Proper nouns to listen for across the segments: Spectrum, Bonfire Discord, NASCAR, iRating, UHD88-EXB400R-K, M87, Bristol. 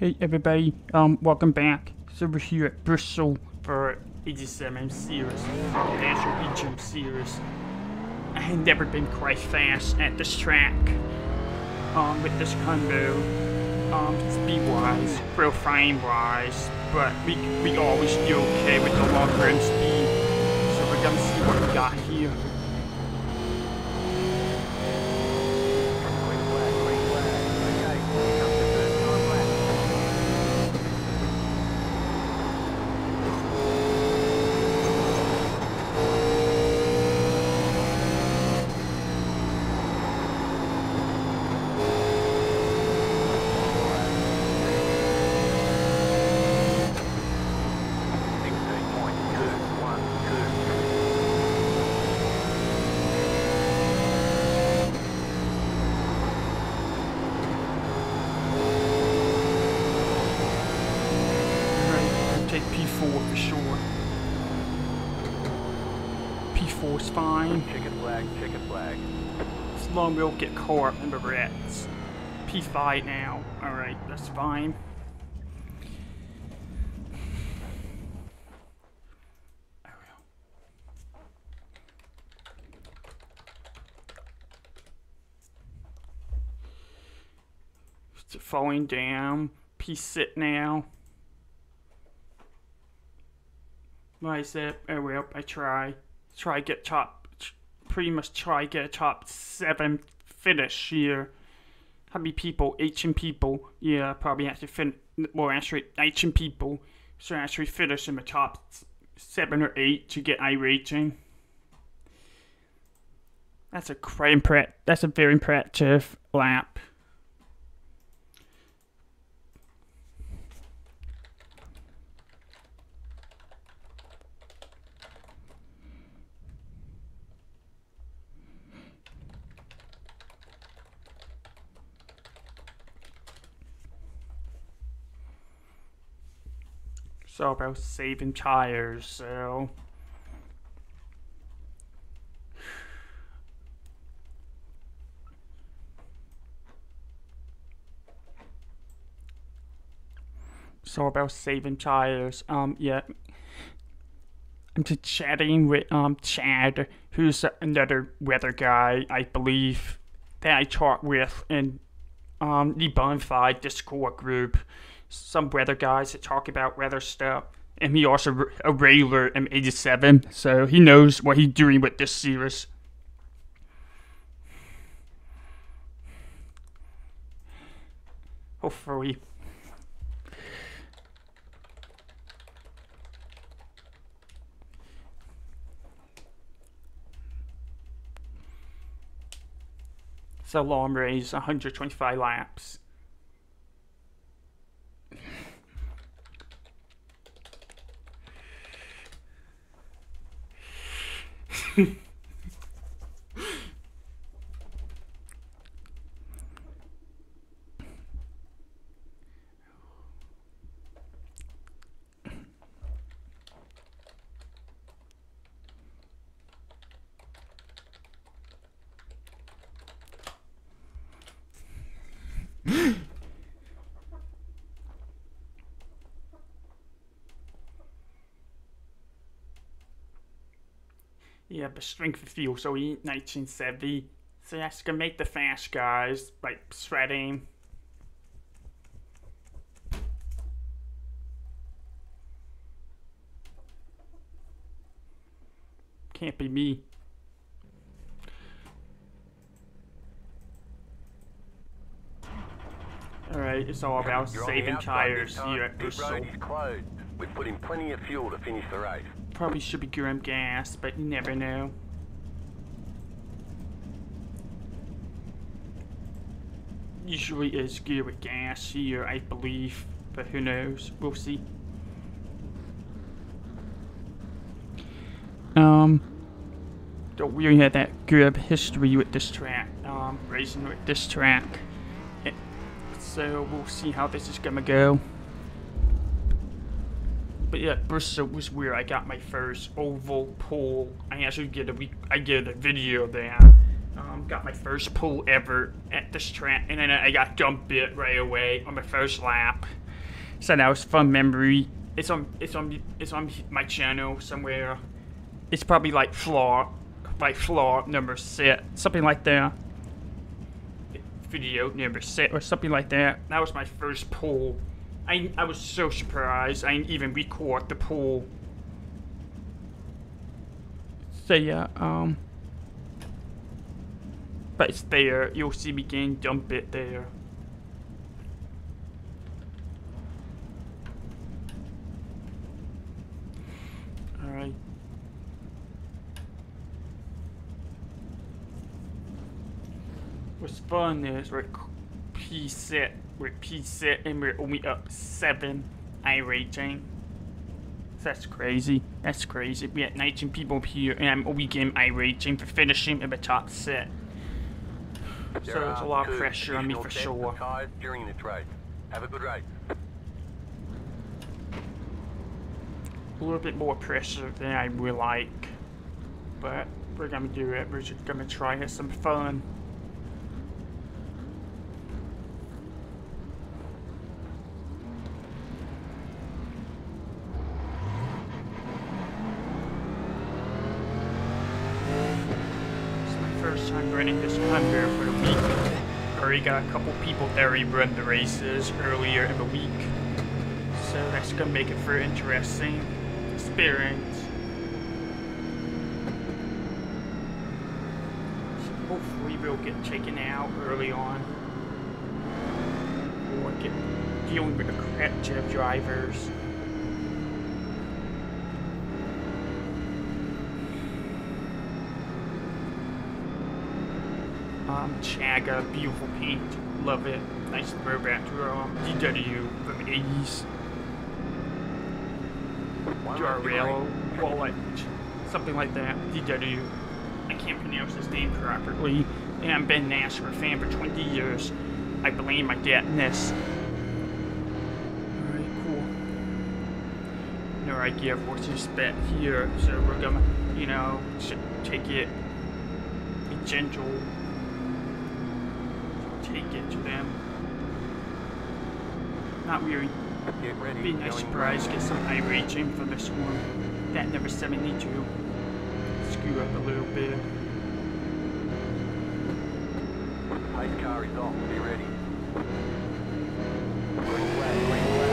Hey everybody, welcome back. So we're here at Bristol for M87 series, National E-Jump series. I had never been quite fast at this track. With this combo, speed-wise, profile-wise, but we always do okay with the locker and speed. So we're gonna see what we got here. P4 for sure. P4's fine. Chicken flag, chicken flag. Slow will get caught up in the rats. P5 now. Alright, that's fine. There we go. It's falling down. P6 now. Bicep, oh well, I try. Get top, pretty much try get a top 7 finish here. How many people? 18 people. Yeah, probably have to finish, well actually 18 people. So actually finish in the top 7 or 8 to get iRating. That's a quite that's a very impressive lap. So about saving tires, so yeah, I'm just chatting with Chad, who's another weather guy, I believe, that I talked with in the Bonfire Discord group. Some weather guys that talk about weather stuff, and he also a regular M87, so he knows what he's doing with this series. Hopefully. It's a long race, 125 laps. Yeah, but strength of fuel, so he 1970. So that's gonna make the fast guys, like shredding. Can't be me. Alright, it's all about saving tires here at Bristol. We put in plenty of fuel to finish the race. Probably should be grim gas, but you never know. Usually is gear with gas here, I believe, but who knows? We'll see. Don't really have that good history with this track, racing with this track. So we'll see how this is gonna go. But yeah, Bristol was where I got my first oval pull. I actually did a video there. Got my first pull ever at this track, and then I got dumped right away on my first lap. something else from memory. It's on my channel somewhere. It's probably like floor number 6, something like that. Video number 6 or something like that. That was my first pull. I was so surprised. I didn't even record the pull. So yeah, but it's there. You'll see me again. Dump it there. Alright. What's fun is we're P6. We're P6 and we're only up 7 iRating. That's crazy. That's crazy. We had 19 people here and I'm only getting iRating for finishing in the top 6. So there's a lot of pressure on me for sure. During the trade. Have a good ride. A little bit more pressure than I would like. But we're gonna do it. We're just gonna try and have some fun. It's my first time running this conveyor for the week. Already got a couple people that already run the races earlier in the week. So that's gonna make it very interesting. Experience. So hopefully we'll get taken out early on, or get dealing with the crap of drivers. Chaga, beautiful paint, love it. Nice throwback to DW from the 80s. Jarrello, Wallet, something like that. DW. I can't pronounce his name properly. And I've been a NASCAR fan for 20 years. I blame my dad in this. Alright, cool. No idea what to expect here, so we're gonna, you know, take it. Be gentle. Take it to them. Not really. Get ready. Be a nice surprise, get some iRating for this one. That number 72. Screw up a little bit. Light car is off, be ready. Green flag, green flag.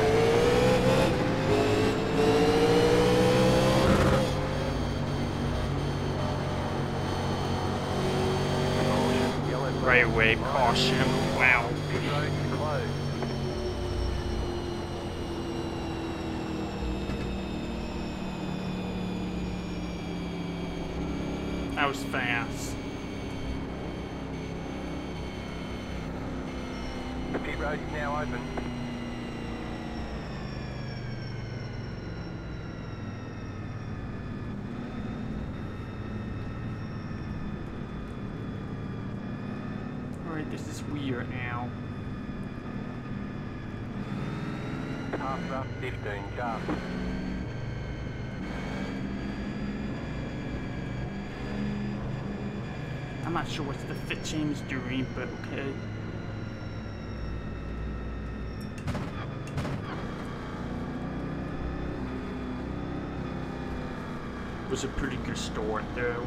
Right away, caution. Wow. That was fast. The pit road is now open. Alright, this is weird now. Half up, 15 car. I'm not sure what the fit chain is doing, but okay. It was a pretty good start, though.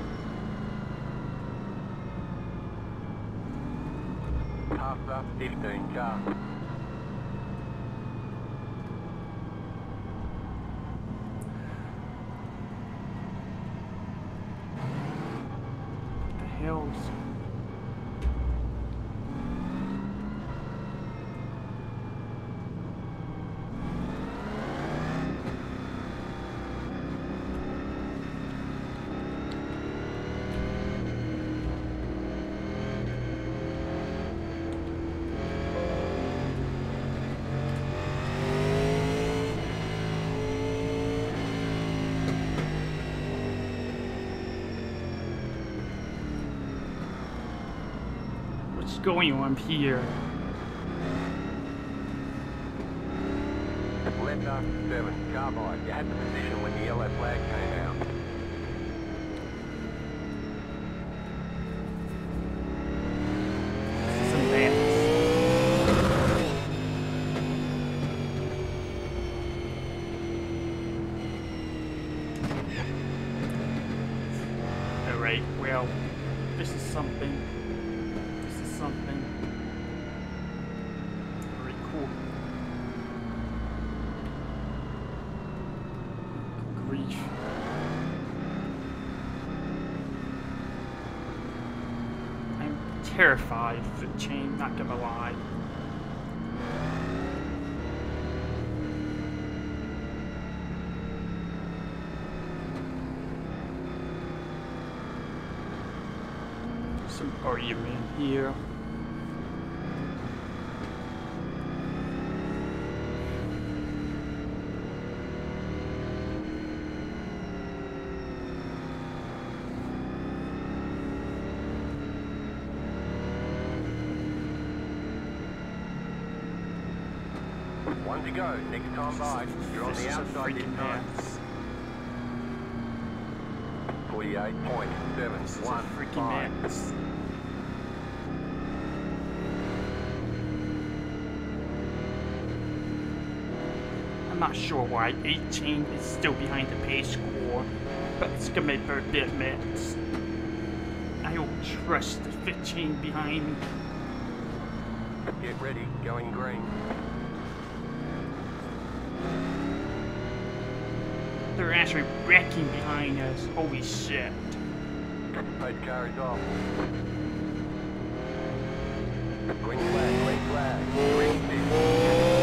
Half up, 15 car. Going on here. Left after 7, carbide. You had the position when the yellow flag came out. This is some bats. Alright, well, this is something. This is something. Very cool. Grief. I'm terrified for the chain, not gonna lie. Are you in here? One to go. Next time by, you're on the outside in time. 48.715. Freaking madness. I'm not sure why 18 is still behind the pace score, but it's gonna be for a bit minutes. I don't trust the 15 behind me. Get ready, going green. 3rd actually wrecking behind us, holy shit. Red car is off. Green flag, red flag, green flag.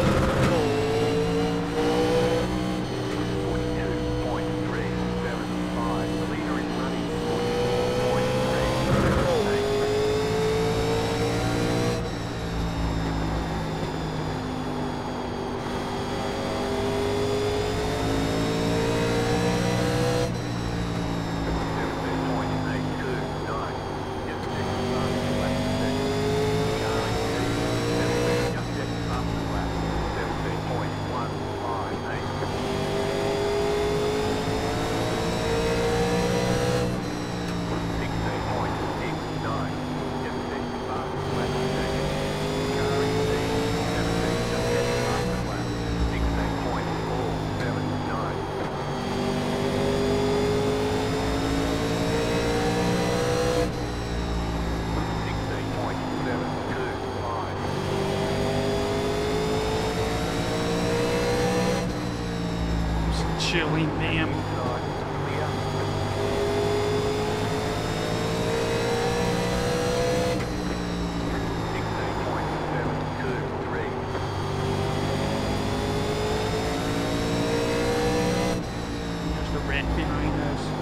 Chilling, damn. There's the red behind us.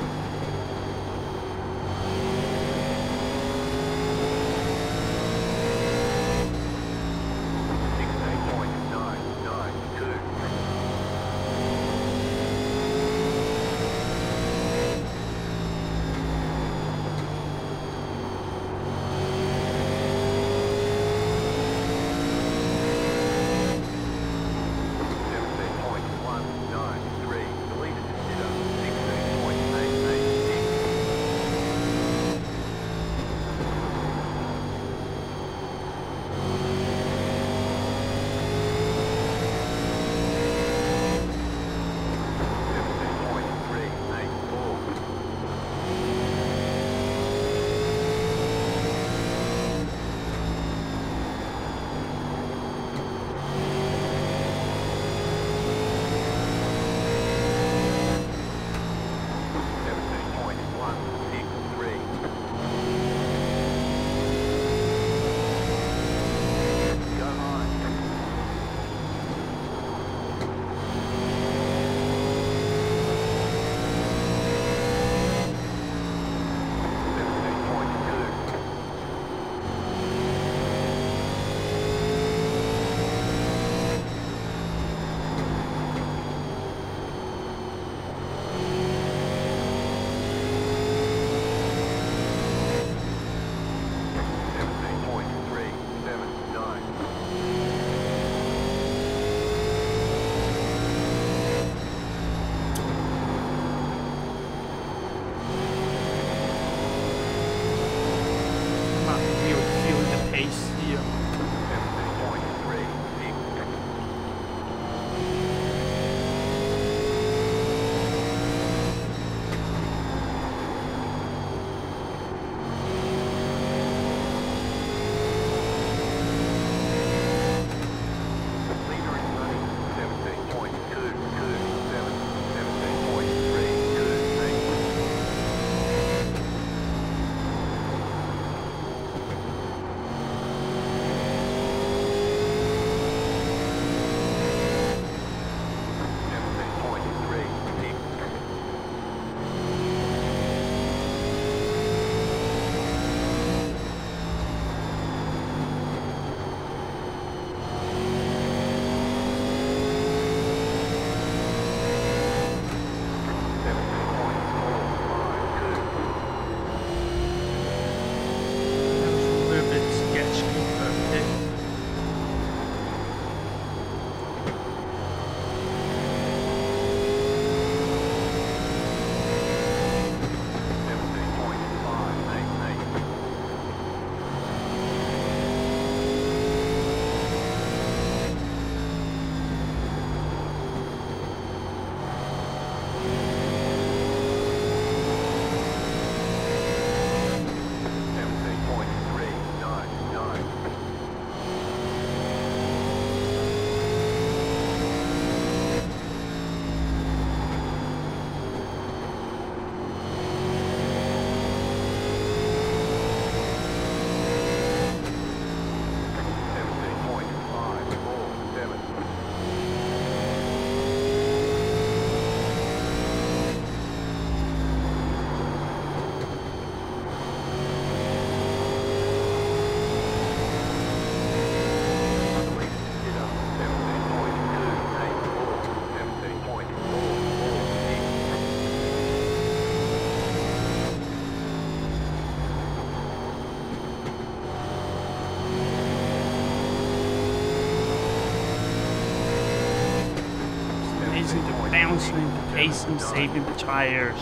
rising to downswing to pace and saving the tires.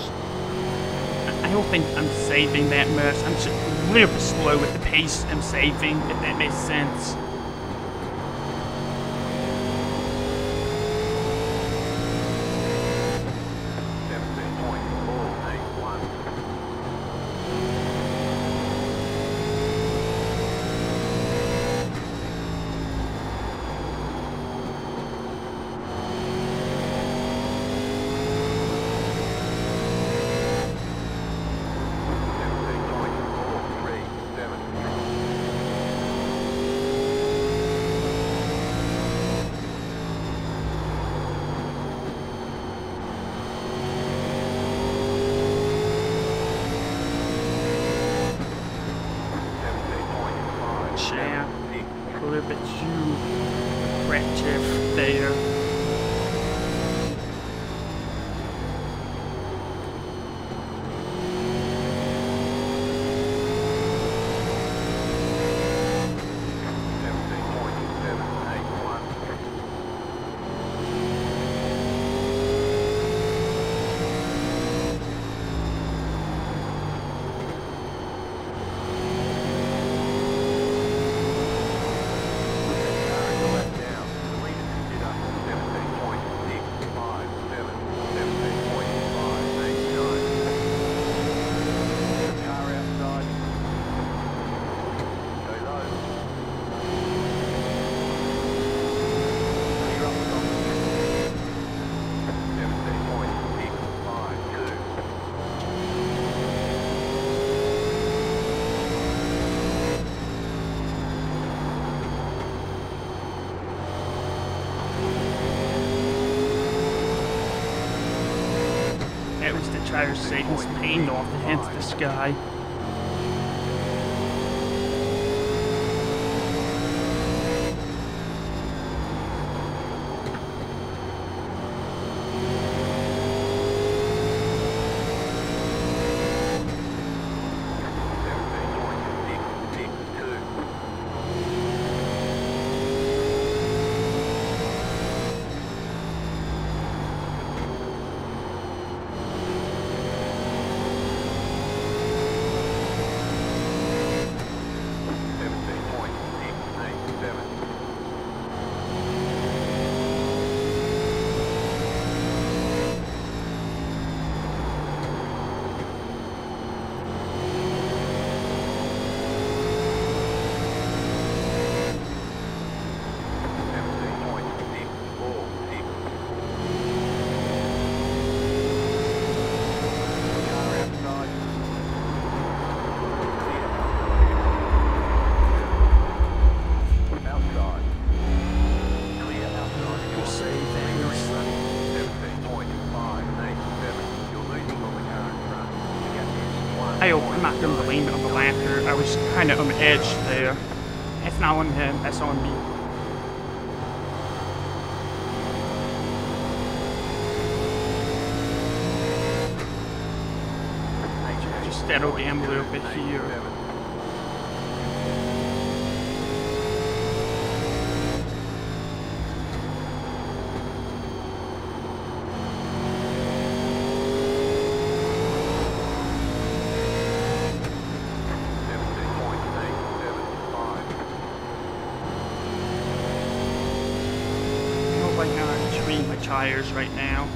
I don't think I'm saving that much. I'm just a little bit slow with the pace I'm saving, if that makes sense. Tires Satan's paint off the head of the sky. Kind of on the edge there. That's not on him, that's on me. I just settled him a little bit here. Tires right now.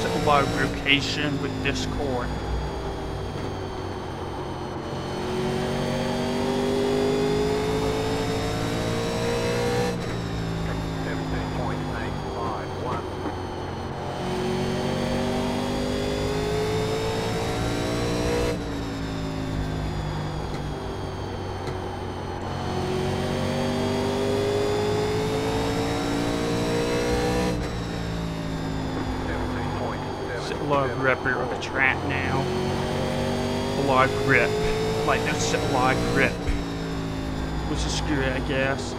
So about location with Discord. Gripper of the track now. A lot of grip. Like, that's a lot of grip. Which is good, I guess.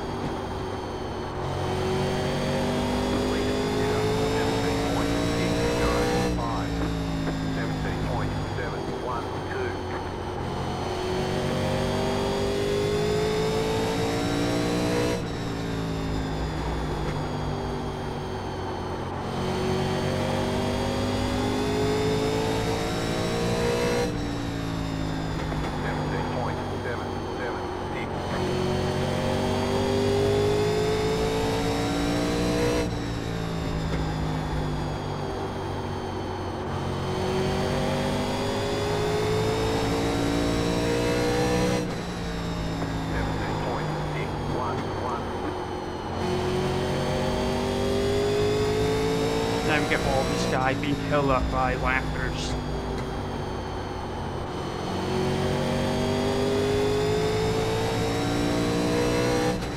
time get all this guy being held up by lappers.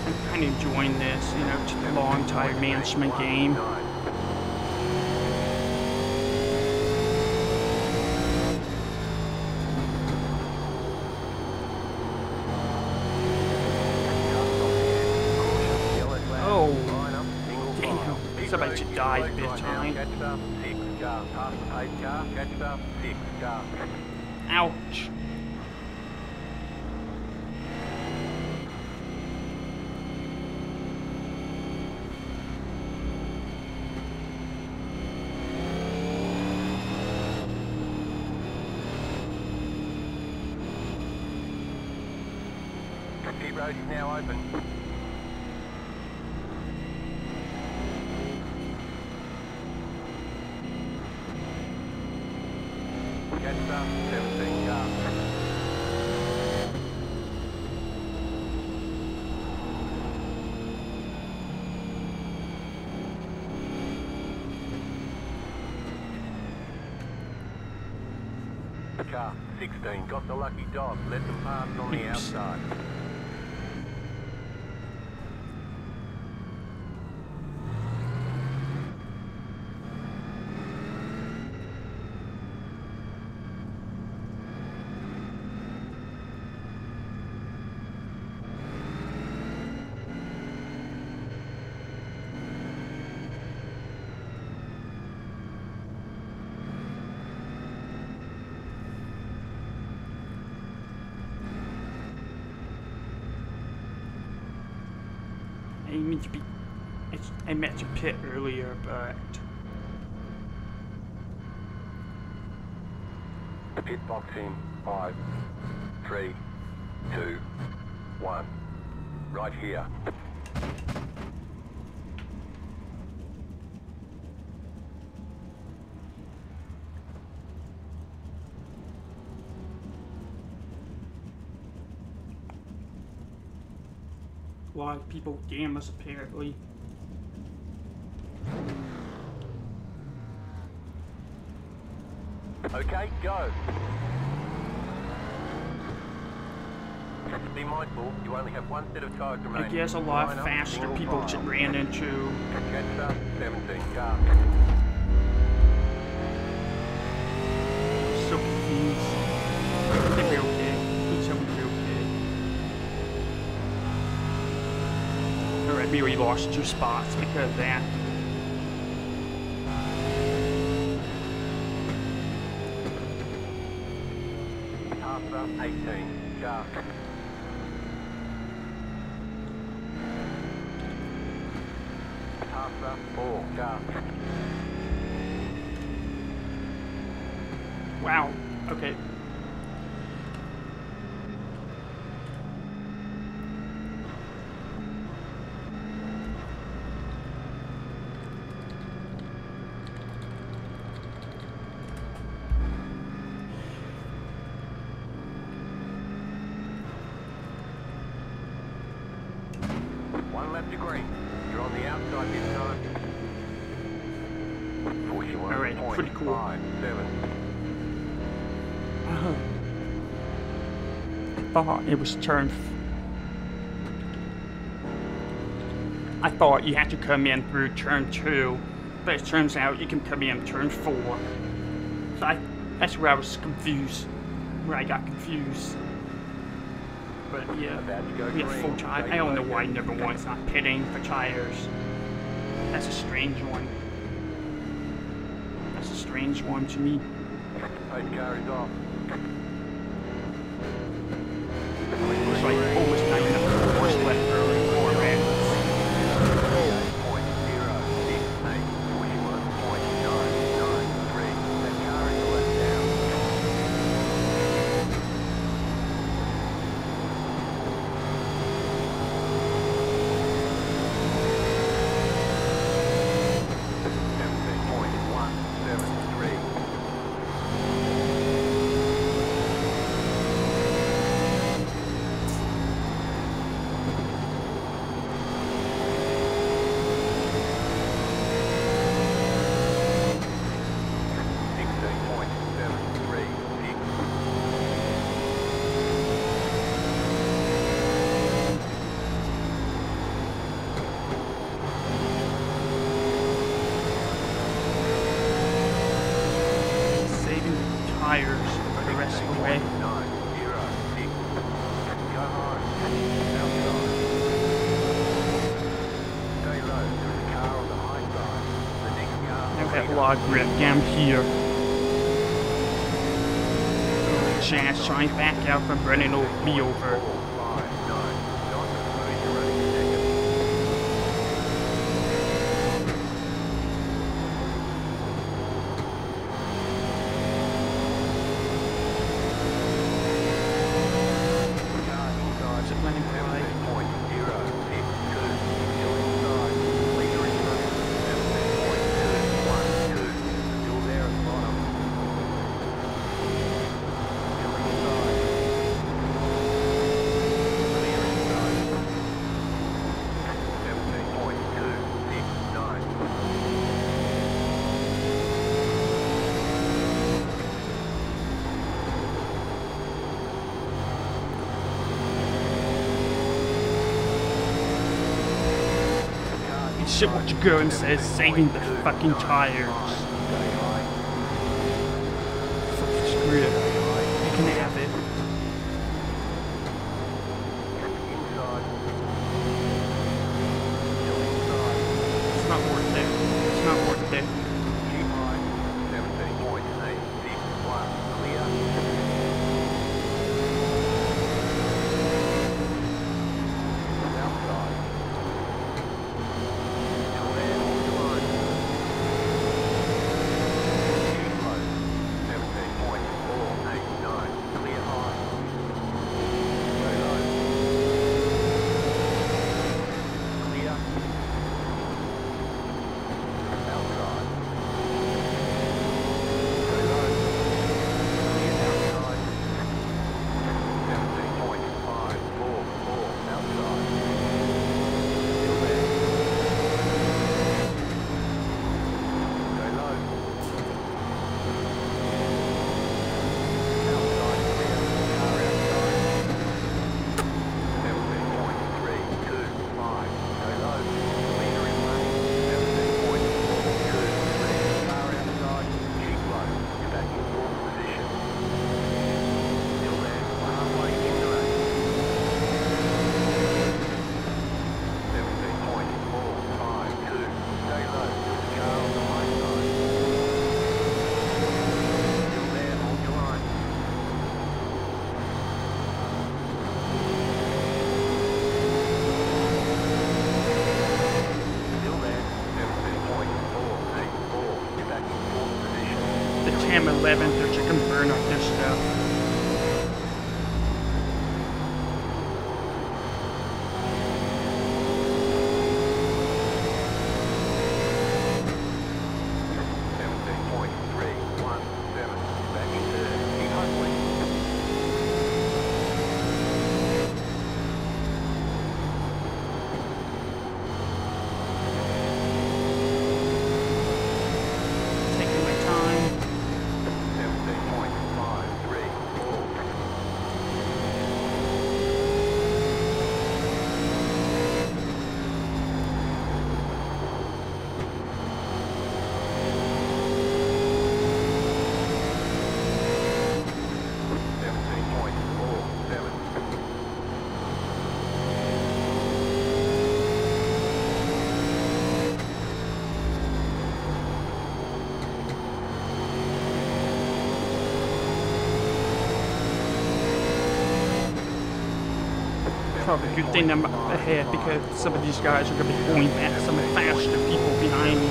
I'm kind of enjoying this, you know, just a long tire management game. Ouch. The road is now open. Car 16 got the lucky dog, let them pass on the outside. I met a pit earlier, but the pit box in 5, 3, 2, 1, right here. A lot of people damn us apparently. Okay, go. Be mindful, you only have one set of tires remaining. I guess a lot faster people just ran into. Catch 17 car. So confused. They'll be okay. Please tell me they'll be okay. Alright, maybe we lost 2 spots because of that. After 18, car. After 4, car. Wow, okay. It was turn. I thought you had to come in through turn 2, but it turns out you can come in turn 4. So that's where I was confused, where I got confused. But yeah, we had full time. I don't know why number 1's not pitting for tires. That's a strange one. That's a strange one to me. Car is off. Like almost 900 horse left early in 4 minutes. 8.06841.993. That car is let down. 17.173. log grip down here. Chance trying back out from running me over. Shit, what you go and says saving the fucking tires. Fucking screw it. You can have it. It's not worth it. It's not worth it. M11 so you can burn up this stuff. Probably a good thing I'm ahead because some of these guys are going to be going back, some of the faster people behind me.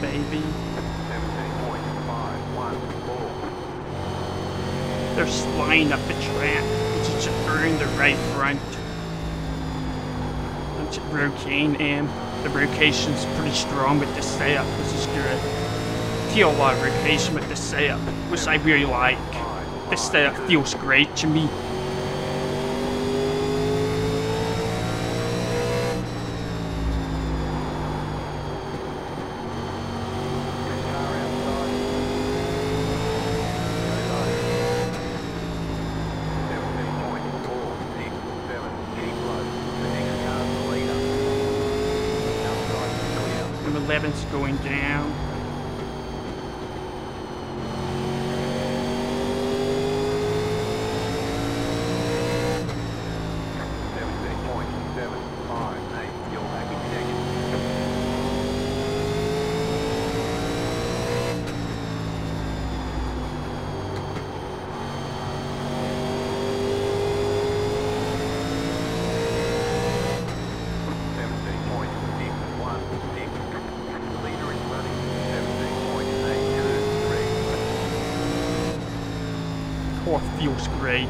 Baby. They're sliding up the track, which is just burning the right front. It's a broken and the rotation's pretty strong with the setup, which is good. Feel a lot of rotation with the setup, which I really like. The setup feels great to me. 11's going down. Feels great.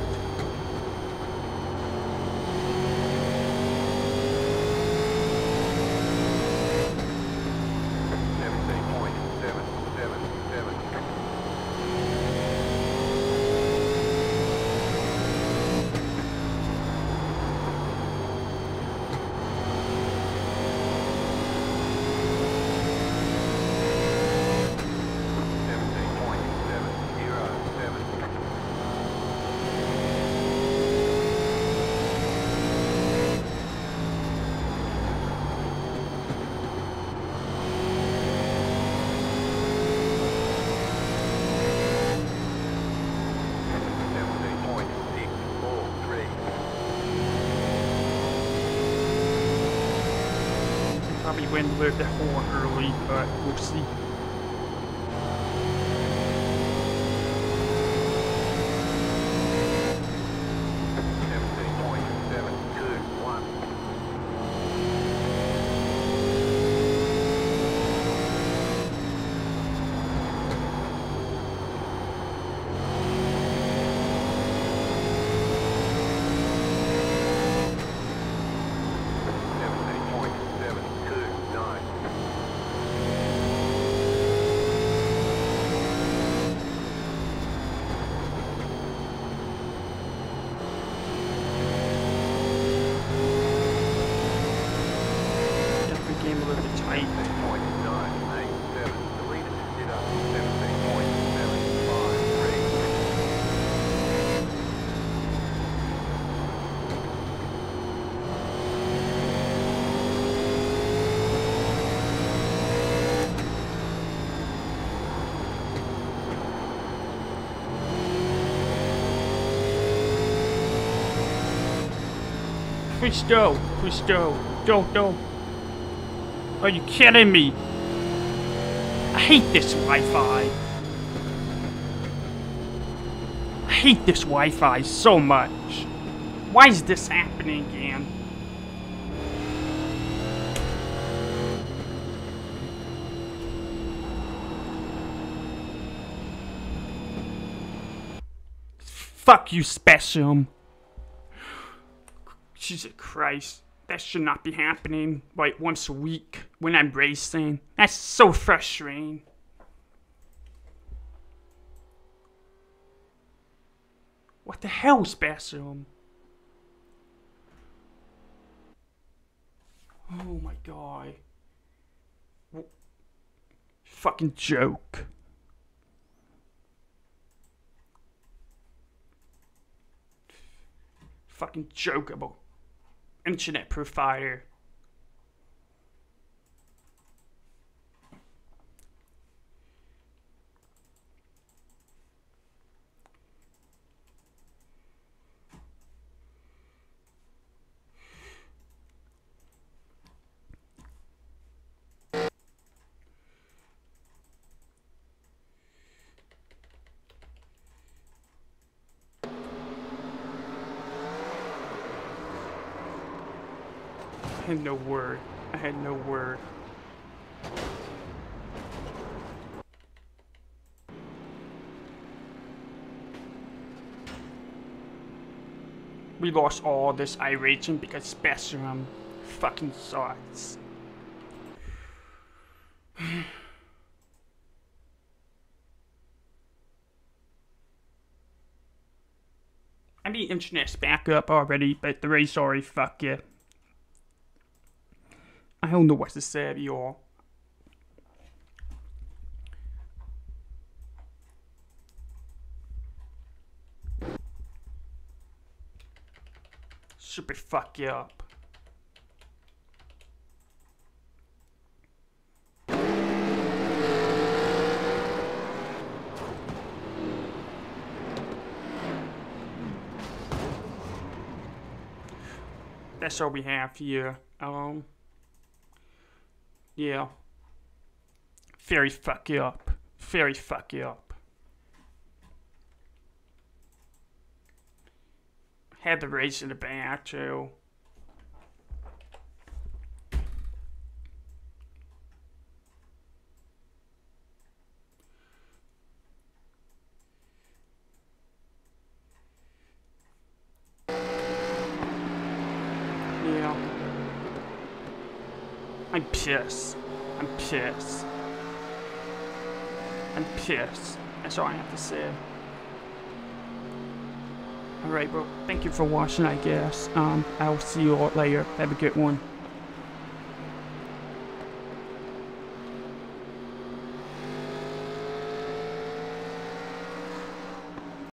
Went a little bit more early, but we'll see. Cristo, Cristo, don't. Are you kidding me? I hate this Wi-Fi. I hate this Wi-Fi so much. Why is this happening again? Fuck you, Spectrum. Jesus Christ, that should not be happening like once a week when I'm racing. That's so frustrating. What the hell, Spectrum? Oh my god. Fucking joke. Fucking joke about internet provider. I had no word. I had no word. We lost all this iRating because Spectrum fucking sucks. I mean, internet's back up already, but the race already fuck it. I don't know what to say to y'all. Super fuck you up. that's all we have here. Yeah. Very fucky up. Very fucky up. Had the race in the back too. I'm pissed. I'm pissed. I'm pissed. That's all I have to say. Alright, bro. Thank you for watching, I guess. I'll see you all later. Have a good one.